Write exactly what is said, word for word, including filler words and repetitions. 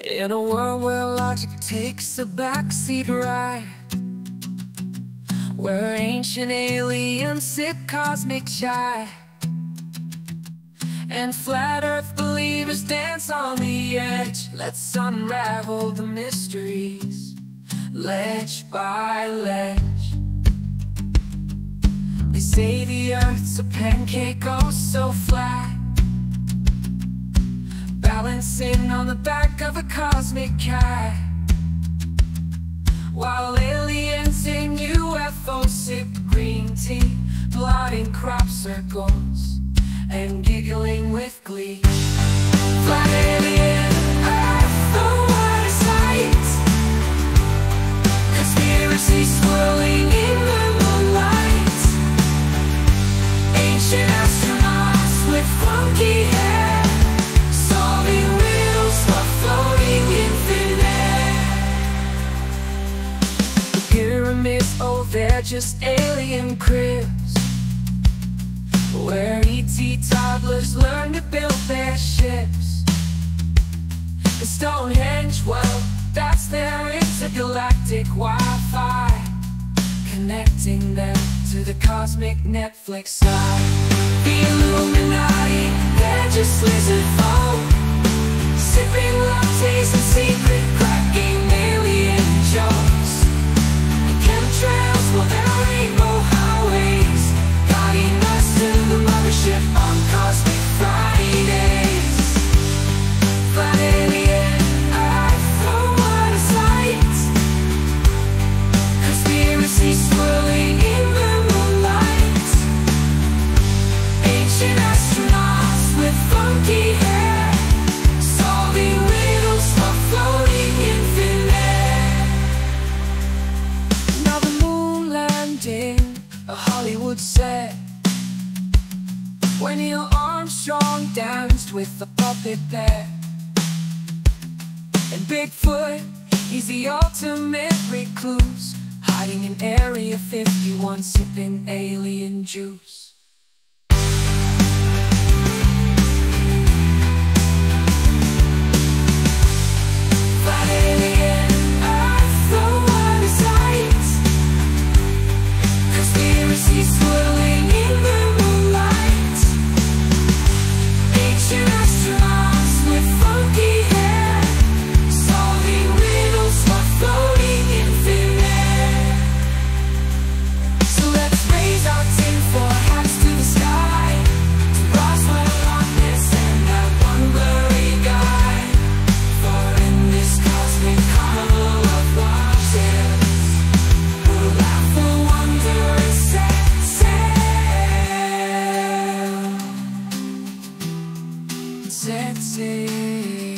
In a world where logic takes a backseat ride, where ancient aliens sip cosmic chai, and flat earth believers dance on the edge, let's unravel the mysteries, ledge by ledge. They say the earth's a pancake, oh so flat, balancing on the back of a cosmic cat, while aliens in U F Os sip green tea, plotting crop circles and giggling with glee. Flat alien Earth, oh what a sight! Conspiracy swirling in the moonlight, ancient astronauts with funky hair, oh, they're just alien cribs where E T toddlers learn to build their ships. And Stonehenge, well, that's their intergalactic Wi-Fi, connecting them to the cosmic Netflix side. The Illuminati, they're just lizard folk, sipping lattes and secret cracking alien jokes. Trails, well, there ain't no highways guiding us to the mothership on Cosmic Fridays. Flat alien Earth, oh what a sight! Conspiracy swirling in the moonlight, ancient astronauts with funky hair, solving riddles for floating infinite. A Hollywood set, when Neil Armstrong danced with the puppet there, and Bigfoot, he's the ultimate recluse, hiding in Area fifty-one sipping alien juice. Swirling in the moonlight, ancient astronauts with funky hair, solving riddles while floating in thin air. So let's raise our tinfoil hats to the sky, to Roswell, Loch Ness, and that one blurry guy. For in this cosmic carnival of losses, we'll laugh for wonder and sadness. That's it.